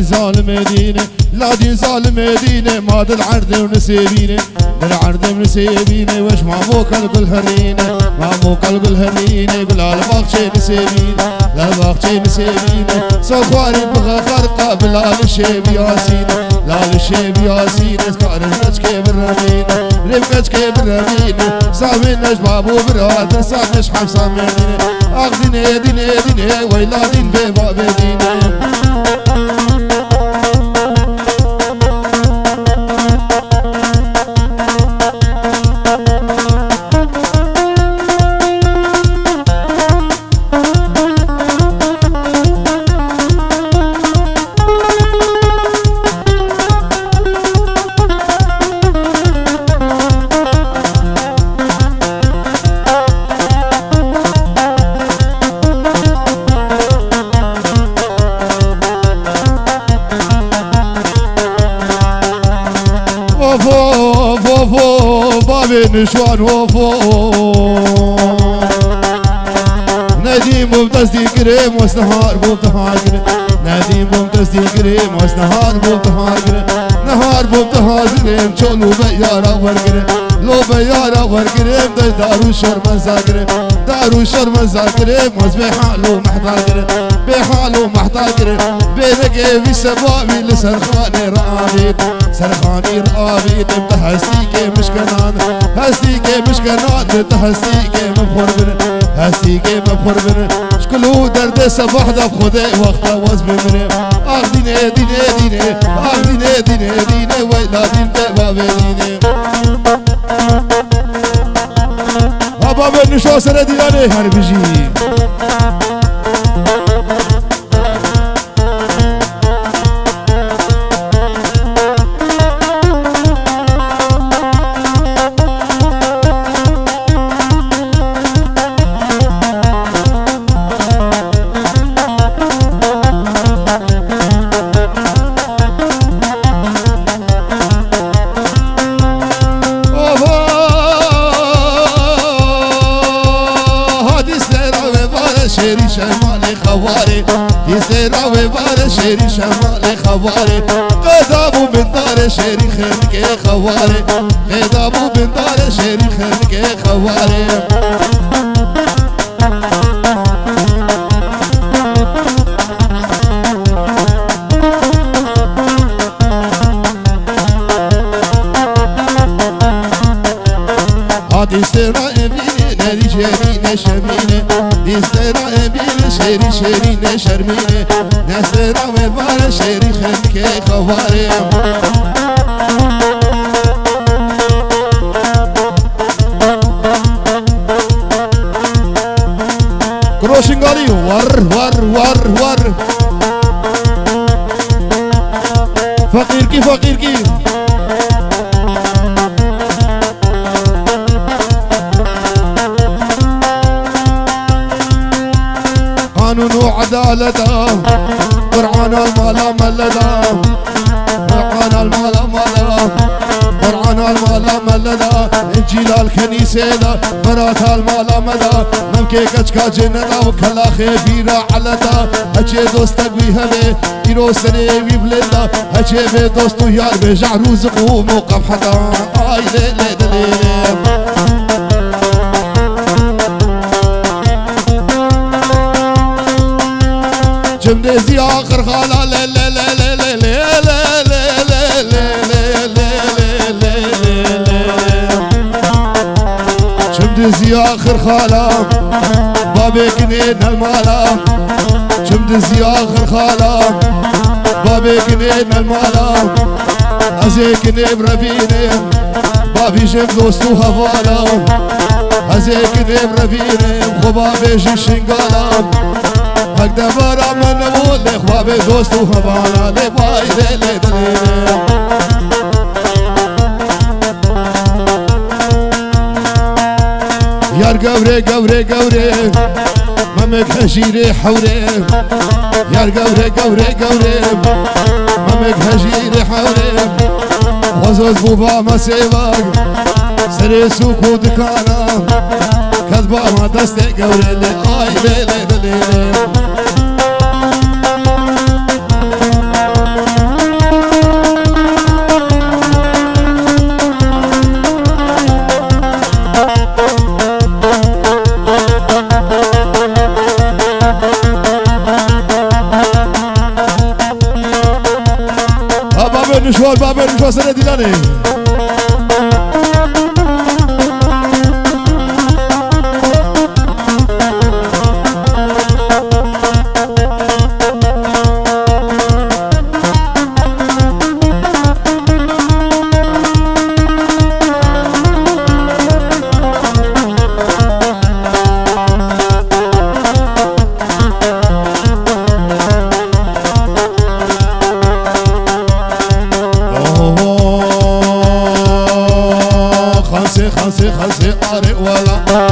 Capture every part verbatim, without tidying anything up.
ديزا المدينة لا ديزا المدينة ماد العرض ونسيبينه العرض ونسيبينه وش معمو قلب الهرينة معمو قلب الهرينة بلا الباقشي نسيبينه لا باقشي نسيبينه صفاري بغا خرقة بلا الشيب ياسينه لا الشيب ياسينه سكار المشكي بالرمينة رمكتكي بالرمينة سامينش بابو برادر ساميش حمسا منينة أغديني ديني ديني ويلا دين بيبا بديني نشوان وفوق نديم وبتصدي كريم وسنهار بوبتهاجر نديم وبتصدي كريم وسنهار بوبتهاجر نهار بوبتهاجر شلو بيارا ورقر لو بيارا ورقر دارو شرم زاجر دارو شرم زاجر مزبي حالو محتاجر بحالو محتاجر بيرقي في سبابي لسرخاني رعابيد سرخاني رعابيد بتحسيكي مش كنان هسيكي مش كنان بتحسيكي مفربر هسيكي مفربر شكلو درد صباح ده بخدي وقت واز بمري اخديني ديني ديني اخديني ديني ديني ويلا دين تبا بديني هبا من نشوى سنة دياني هربجي شيري شمالي خواري غضبو من دار شيري خنقي خواري غضبو من دار شيري خنقي خواري هادي سرا اميني ناري شيري نشميني دي سرا اميني شيري شيري نشرميني نسرا وبار شيري خنكي خواري كروشنغالي ور ور ور ور فقير كي فقير كي قانون وعدالته قرآن المالا ملدا قرآن المالا ملدا قرآن المالا ملدا إنجيل الكنيسة دا مرات المالا ملدا نمكي كشكا جندا وكلا خبيرة علدا هجي دوستك بيهمي إيرو سنوي بلدا هجي بي دوستو يار بجع رزق وموقف حدا آي ليلي دليلي جمديزي آخر خالة لا لا لا لا لا لا لا لا لا جمديزي آخر خالة بابي كنين هالمالة جمديزي آخر خالة بابي كنين هالمالة هزي كنين بربيني بابي جم دوستو هفالة هزي كنين بربيني بابي جم شنقالة هكذا برا من أول إخوابي دوست وخبانا لباي ليلي دليلي يار قوري قوري قوري مامك هجيري حوري يار قوري قوري قوري مامك هجيري حوري وزوز بوبا ما سيباك سري سوق ودكانا كذبا ما دستي قوري لآي ليلي دليلي All Babel was in the Danny. خسي خسي خسي آري ولا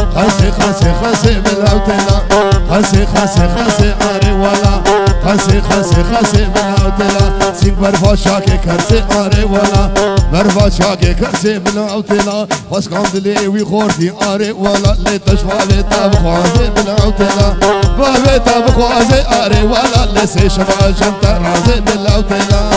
خسي خسي خسي بنعوتلا سين برفا شاكي خسي آري ولا برفا شاكي خسي بنعوتلا بس قام دلي ويخورتي آري ولا لتشوالي تابخوازي بنعوتلا بابي تابخوازي آري ولا لسي شفا جمتا رازي بنعوتلا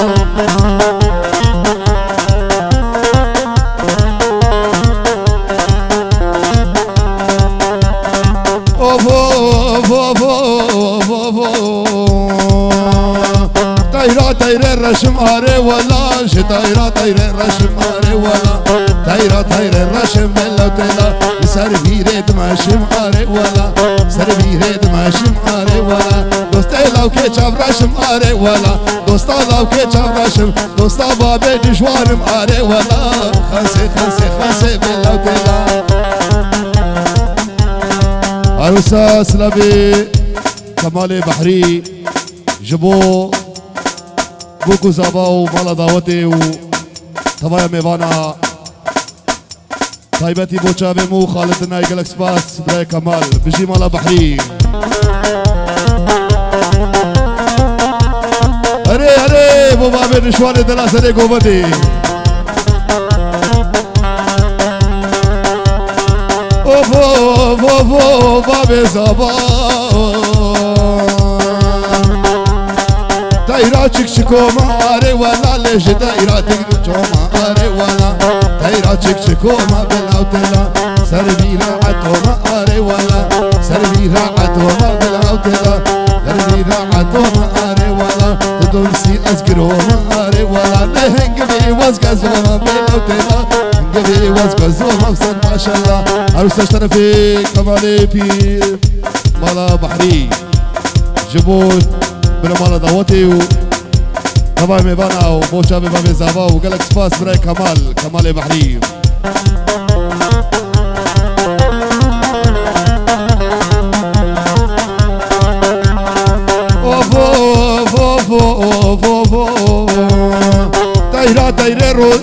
رشم آره ولا شتايرا تايرا رشم آره ولا تايرا تايرا رشم ملا تلا سر بيرد ماشم آره ولا سر بيرد ماشم آره ولا دوستالاو كي چاو رشم آره ولا دوستالاو كي چاو رشم دوستا بابي دشوارم آره ولا خاسي خاسي خاسي ملا تلا عروسا سلبي كمال بحري جبو بوكو زاباو مالا داوتي و توايا ميوانا طيبتي بوشا بمو خالد نايقل اكسباس براي كمال بجي مالا بحري هري هري بوبا بين نشواني دلاس هري قوبتي اوف اوف اوف اوف بابي زاباو تايرا تشيك شكوما آري ولا ليش تايرا تقلو جوما آري ولا تايرا تشيك شكوما بالعوتلا سربيرا عتوما آري ولا سربيرا عتوما بالعوتلا سربيرا عتوما آري ولا تدوسي أسكروما آري ولا نهنجبي واسكازوما بالعوتلا نهنجبي واسكازوما بسن ما شاء الله عروس تشترفي كمالي بير مالا بحري جبوت بنا مالا داوتي و طبعا ميبانا و بوشا ببابي زابا و قالك سباس براي كمال كمال بحري اوف اوف اوف اوف اوف اوف تايرا تايرا رو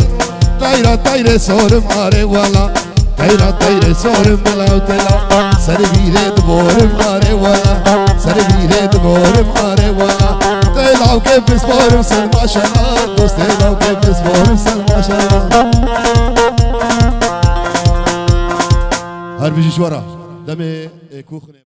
تايرا تايرا سورم آري والا تايرا تايرا سورم بلاوتلا سر بيري دبورم آري والا سر بيري دبورم آري والا تيلاو كيف بسبورم سن ما شاء الله دوست تيلاو كيف بسبورم سن ما شاء الله هربجي شوارع دمي كوخني